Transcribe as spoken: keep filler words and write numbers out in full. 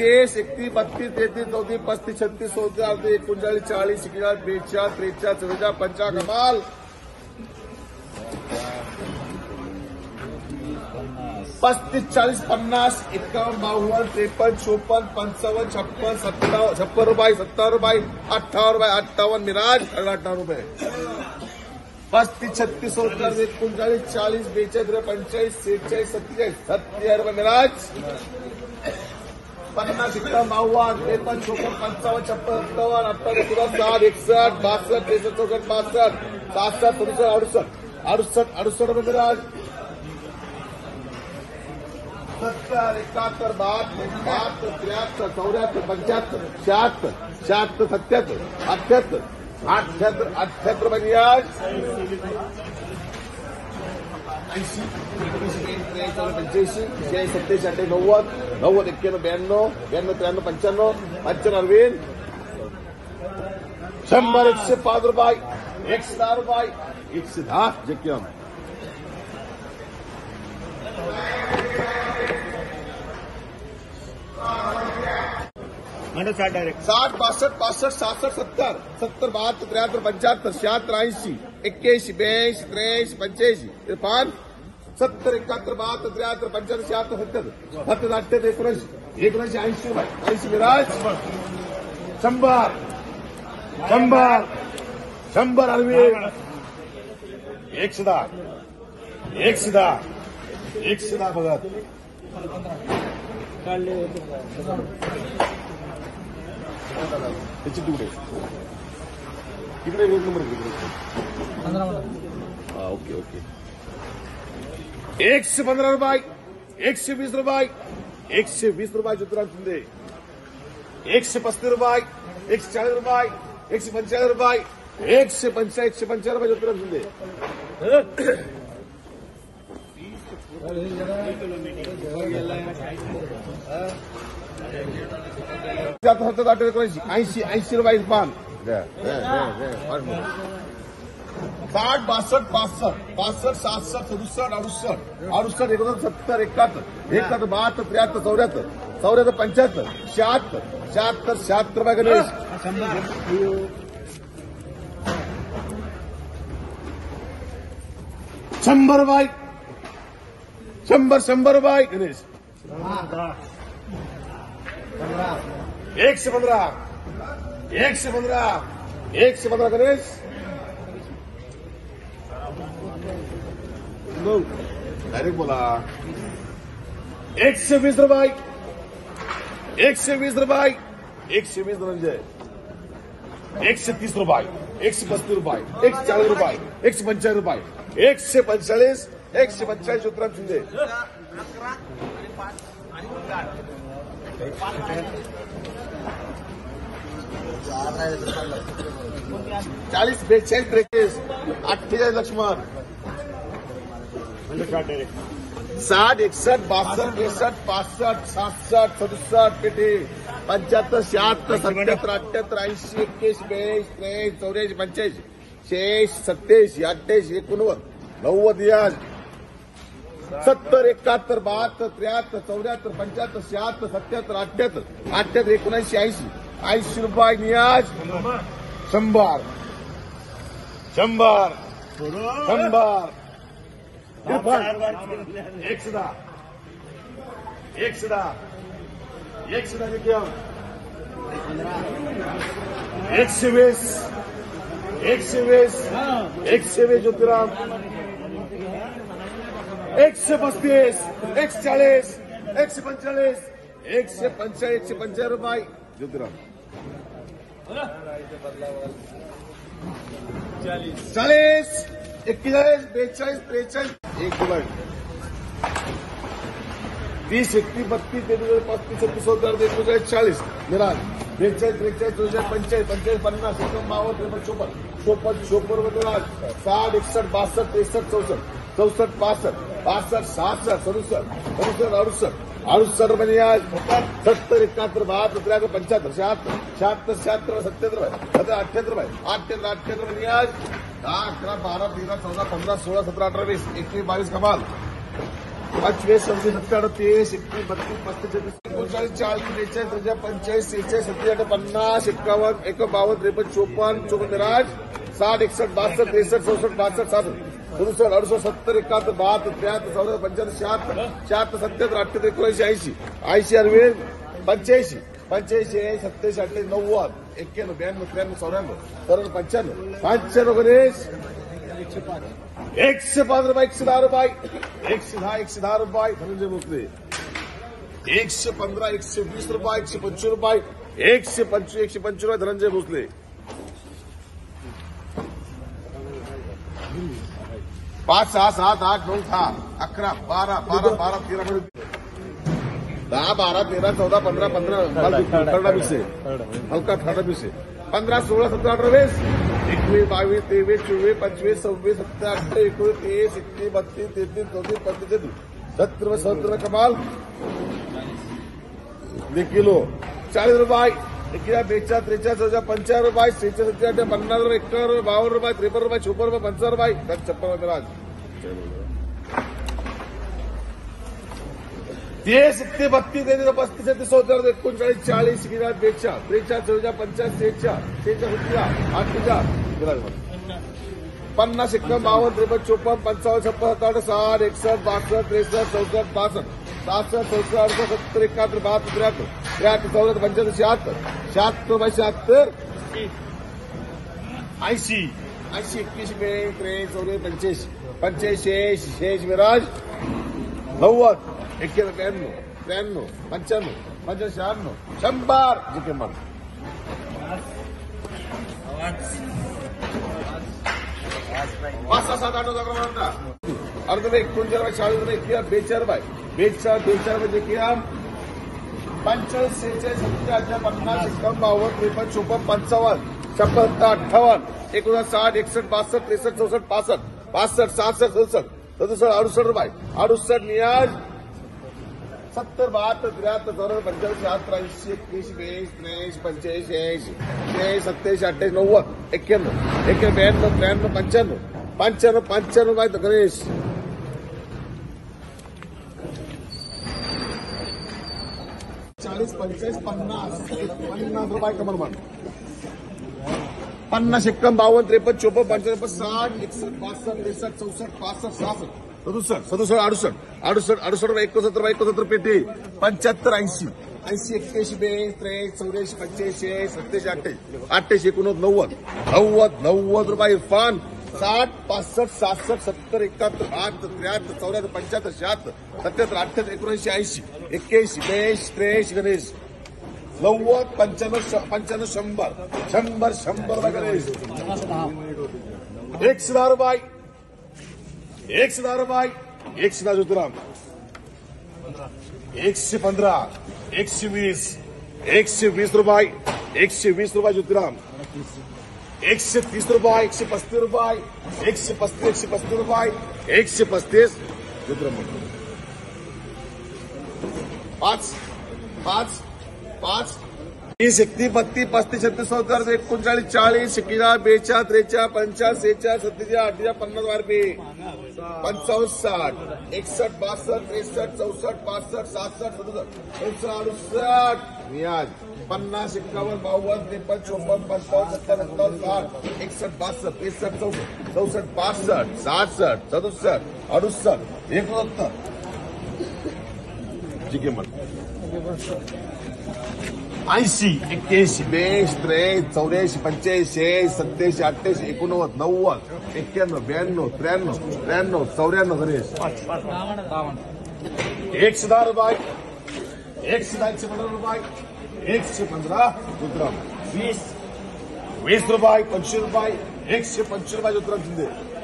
तीस, इकतीस, बत्तीस, तैतीस, चौतीस, पस्तीस, छत्तीस, सैंतीस, उनचालीस, चालीस, इकतालीस, बेचास, त्रेचास, चौचास, पंचास, कमाल पस्तीस, चालीस, पन्नास, इक्यावन, बावन, तिरपन, चौपन, पंचावन, छप्पन, सत्तावन, छप्पन रुपये, सत्तावन रुपये, अट्ठावन रुपये, अट्ठावन मिराज साढ़े अट्ठावन रुपये पस्तीस, छत्तीस, सैंतीस, उनचालीस, चालीस, बेचास, पंचाईस, सैंतालीस, सत्ताईस, सत्तर रुपये मिराज पन्नास, इक्यावन, बावन, तिरपन, चौपन, पंचावन, छप्पन, सत्तावन, अट्ठावन, उनसठ, इकसठ, बासठ, तिरसठ, चौसठ, बासठ, सासठ, सड़सठ, अड़सठ, अड़सठ, अड़सठ रुपये मिराज सत्तर, इकहत्तर, बहत्तर, बहत्तर, तिहत्तर, चौहत्तर, पंचहत्तर, छिहत्तर, छिहत्तर, सत्तर, अठहत्तर, अठहत्तर, अठहत्तर बनियाज ऐसी पंचासी, छियासी, सत्ताईस, अट्ठाईस, नव्वद, नव्वद, इक्यानवे, बयानवे, बयानवे, तिरानवे, पंचानवे, पंचानवे, अरविंद शंभर, एकशे पाच रुपये, एकशे दहा रुपये, एकशे दहा जक्कम साठ, बासठ, बासठ, सासठ, सत्तर, सत्तर, बहत्तर, तिहत्तर, पंचहत्तर, छिहत्तर, ऐसी इक्यासी, बयासी, तिरासी, पंचासी, तिरपन, सत्तर, इकहत्तर, बहत्तर, तिहत्तर, पंचहत्तर, छिहत्तर, सत्तर, सत्तर, अठहत्तर, एकोणऐंशी, एकोणऐंशी, ऐंशी रुपये, ऐंशी मिराज शंभर, शंभर, शंभर अरविंद एकशे दहा, एकशे दहा, एकशे दहा बघा त्याची तिकडे तिकडे एक नंबर तिकडे ओके ओके एकशे पंधरा रुपये, एकशे वीस रुपये, एकशे वीस रुपये ज्योतिराम शिंदे, एकशे पस्तीस रुपये, एकशे चाळीस रुपये, एकशे पंचेचाळीस रुपये, एकशे पंचा एकशे पंचाळीस रुपये ज्योतिराम शिंदे ऐंशी, ऐंशी रुपये पान साठ, बासठ, बासठ, बासठ, सातसठ, सदुसठ, अडुसठ, अडुसठ, एकोणसठ, सत्तर, एकाहत्तर, एकाहत्तर, बहात्तर, त्र्याहत्तर, चौऱ्याहत्तर, चौऱ्याहत्तर, पंच्याहत्तर, शहात्तर, शहात्तर, शहात्तर रुपये गणेश शंभर रुपये, शंभर, शंभर रुपये गणेश एकशे पंधरा, एकशे पंधरा, एकशे पंधरा गणेश डायरेक्ट बोला एकशे वीस रुपये, एकशे वीस रुपये, एकशे वीस म्हणजे एकशे तीस रुपये, एकशे पस्तीस रुपये, एकशे चाळीस रुपये, एकशे पंचाळीस रुपये, एकशे पंचेचाळीस, एकशे पंचेचाळीस उत्तराम शिंदे चाळीस, बेचाळीस, त्रेचाळीस, अठ्ठेचाळीस लक्ष्मण साठ, एकसठ, बासठ, त्रेसठ, पासष्ट, सातसठ, सदुसठ, पेटी पंच्याहत्तर, शहात्तर, सत्याहत्तर, अठ्याहत्तर, ऐंशी, एक्क्याऐंशी, बेचाळीस, त्रेचाळीस, चौऱ्याऐंशी, पंच्याऐंशी, शहाऐंशी, सत्त्याऐंशी, अठ्ठ्याऐंशी, एकोणनव्वद, नव्वद याज सत्तर, एकाहत्तर, बहात्तर, त्र्याहत्तर, चौऱ्याहत्तर, पंच्याहत्तर, शहात्तर, सत्याहत्तर, अठ्ठ्याहत्तर, अठ्ठ्याहत्तर, एकोणऐंशी, ऐंशी, ऐंशी रुपये नियाज शंभर, शंभर, शंभर, एकशे दहा, एकशे दहा, एकशे दहा, एकशे वीस, एकशे वीस, एकशे वीस ज्योतिराम एकशे पस्तीस, एकशे चाळीस, एकशे पंचेचाळीस, एकशे पंचाळीस, एकशे पंचाळीस रुपये ज्योतिराम चाळीस, एक्केचाळीस, बेचाळीस, त्रेचाळीस, एक रुपये तीस, एकतीस, बत्तीस, तेवीस, पस्तीस, छत्तीस, सत्तर, एकोणचाळीस, चाळीस निराज बेचाळीस, त्रेचाळीस, चौचाळीस, पंचाळीस, पंचाळीस, पन्नास, एकोण, बावन्न, त्रेपन्न, चोपन्न, चोपन्न, चोपन्न रुपये निराज साठ, एकसठ, बासष्ट, त्रेसष्ट, चौसष्ट, चौसठ, पासष्ट, पासष्ट, सहासष्ट, सदुसठ, सदुसठ, अडुसठ, अडुसठ रुपये नियाज सत्तर, एकाहत्तर, बहात्तर, त्र्याहत्तर, पंच्याहत्तर, शहात्तर, शहात्तर, शहात्तर, सत्याहत्तर रुपये, सत्तर, अठ्ठ्याहत्तर रुपये, अठ्ठ्याहत्तर, अठ्ठ्याहत्तर रुपये नियाज दहा, अकरा, बारा, तेरा, चौदा, पंधरा, सोळा, सतरा, अठरा, वीस, एकवीस, बावीस, कमाल पाचवीस, सव्वीस, सत्तर, अडतीस, एकतीस, बत्तीस, पस्तीस, छत्तीस एकोणचाळीस चाळीस त्रेचाळीस त्रेचाळीस पंचेचाळीस सेहेचाळीस सत्तेचाळीस पन्नास एक्कावन्न एक बावन त्रेपन्न चौपन्न चौपन्न राज साठ एकसठ बासठ त्रेसठ चौसठ बासठ सासठ उनसठ अडुसठ सत्तर एकाहत्तर बहात्तर त्र्याहत्तर चौदा पंच्याहत्तर शहात्तर शहात्तर सत्याहत्तर अठ्ठ्याहत्तर एकोणऐंशी ऐंशी ऐंशी अरवे पंच्याऐंशी पंच्याऐंशी सत्याऐंशी अठ्ठ्याऐंशी नव्वद एक्क्याण्णव ब्याण्णव त्र्याण्णव चौऱ्याण्णव सर्व पंच्याण्णव पंच्याण्णव गणेश एक से पांच रुपये एक से दहा रुपये एक से दहा एक से दहा रुपये धनंजय भोसले एक से पंद्रह एक से वीस रुपये एक से पंच रुपये एक से पंच एक से पंच रुपये धनंजय भोसले पांच सहा सात आठ नौ दहा अकरा बारह बारह बारह तेरह दहा बारह तेरह चौदह पंद्रह पंद्रह बीसे हल्का अठारह बीसे पंद्रह सोलह सत्रह अठारह एकवीस बावीस तेवीस चौवीस पंचवीस सव्वीस सत्तावीस अठ्ठावीस एकोणीस तीस एकतीस बत्तीस तेहतीस चौतीस पस्तीस तेहतीस सत्रह सत्रह कमाल एक किलो चालीस रुपये इक्कीस बेचा त्रेचा चौचा पंचावन रुपये त्रेचा सत्तर पन्नास रुपये एक्कावन रुपये बावन रुपये त्रेपन्न रुपये चौपन रुपये पंचावन रुपये दस छप्पन रुपये राज तीस इकतीस बत्तीस तेहतीस पस्तीस छत्तीस चौतीस एकोणचाळीस चाळीस गिरा बेचा त्रेचा चौचा पंचास सेहेचा सेहेचा आठवीचा पन्नास एक्कावन्न बावन्न त्रेपन्न चौपन्न पंचावन्न छप्पन सत्तावन्न साठ एकसठ बासष्ट त्रेसष्ट चौसष्ट बासष्ट सातसठ चौसष्ट अडुसष्ट सत्तर एकाहत्तर बहात्तर त्र्याहत्तर त्र्याहत्तर चौऱ्याहत्तर पंच्याहत्तर शहात्तर शहात्तर बाय शहात्तर ऐंशी ऐंशी एकवीस मे त्रेस चौऱ्याऐंशी पंच्याऐंशी पंच्याऐंशी ऐंशी शेष विराज नव्वद एक्क्याण्णव ब्याण्णव त्र्याण्णव पंच्याण्णव पंच्याण्णव शहाण्णव शंभर जिके मग पाच सहा सात आठ अर्ध रुपये एकोणचाळीस बाय चाळीस रुपये किया बेचार बाय बेचाळ बेचाळ म्हणजे किया पंचाळीस सेहेचाळीस सत्तेचाळीस पन्नास एक्कावन्न बावन्न त्रेपन्न चौपन्न पंचावन्न छप्पन सत्तर अठ्ठावन्न एकोणसाठ एकसठ बासष्ट त्रेसष्ट चौसष्ट पासष्ट पासष्ट सहासष्ट सदुसष्ट सदुसष्ट अडुसष्ट रुपये अडुसष्ट नियाज सत्तर बहात्तर त्र्याहत्तर चौऱ्याहत्तर पंच्याहत्तर शहात्तर ऐंशी एकवीस बेस त्रेस पंच्याऐंशी ऐंशी त्रेस सत्त्याऐंशी अठ्ठ्याऐंशी नव्वद एक्क्याण्णव एक्क्याण्णव ब्याण्णव त्र्याण्णव पंच्याण्णव पंच्याण्णव पंच्याण्णव माहिती गणेश चाळीस पंचेचाळीस पन्नास पन्नास रुपये कमर मान पन्नास एक्कावन्न बावन्न त्रेपन्न चौपन्न पंचावन्न साठ एकसष्ट बासष्ट त्रेसष्ट चौसष्ट पासष्ट सहासष्ट सदुसष्ट सदुसष्ट अडुसष्ट अडुसष्ट अडुसष्ट एकोणसत्तर एकोणसत्तर पेटी पंच्याहत्तर ऐंशी ऐंशी एक्क्याऐंशी बेस त्रेस चौऱ्याऐंशी पंच्याऐंशी सत्त्याऐंशी अठ्ठ्याऐंशी अठ्ठ्याऐंशी एकोणनव्वद नव्वद नव्वद नव्वद रुपये इरफान साठ पासष्ट सहासष्ट सत्तर एकाहत्तर बहात्तर त्र्याहत्तर चौऱ्याहत्तर पंच्याहत्तर शहात्तर सत्याहत्तर अठ्ठ्याहत्तर एकोणऐंशी ऐंशी एक्क्याऐंशी बेस त्रेस गणेश नव्वद पंच्याण्णव पंच्याण्णव शंभर शंभर शंभर गणेश एकशे दहा रुपये एक से दहा रुपये एक से दहा ज्योतिराम एक से पंद्रह एक से वीस एक से वीस रुपये एक से वीस रुपये ज्योतिराम एक से तीस रुपये एक से पस्तीस रुपये एक से पस्तीस एक से पस्तीस रुपये एक से पस्तीस ज्योतिराम पांच पांच पांच तीस एकतीस बत्तीस पस्तीस छत्तीस सत्तर एकोणचाळीस चाळीस एकेचाळीस बेचाळीस त्रेचाळीस पंचाळीस सेहेचाळीस सत्तेचाळीस अठ्ठेचाळीस पन्नास वारपी पंचावन्न साठ एकसठ बासष्ट त्रेसष्ट चौसष्ट पासष्ट सातसष्ट सदुसष्ट एकसष्ट अडुसष्ट नियाज पन्नास एक्कावन्न बावन्न त्रेपन्न चौपन्न पंचावन्न सत्तर सत्तावन्न साठ एकसठ बासष्ट त्रेसष्ट चौसष्ट चौसष्ट पासष्ट सहासष्ट सदुसष्ट अडुसष्ट एकोणसत्तर ठीक आहे मग ऐंशी एक्क्याऐंशी बेस त्रेस चौऱ्याऐंशी पंच्याऐंशी सत्त्याऐंशी अठ्ठ्याऐंशी एकोणनव्वद नव्वद एक्क्याण्णव ब्याण्णव त्र्याण्णव त्र्याण्णव चौऱ्याण्णव गणेश एकशे दहा रुपये एकशे दहा एकशे पंधरा रुपये एकशे पंधरा ज्योतिराम वीस वीस रुपये पंचवीस रुपये एकशे पंचवीस रुपये ज्योतिराम शिंदे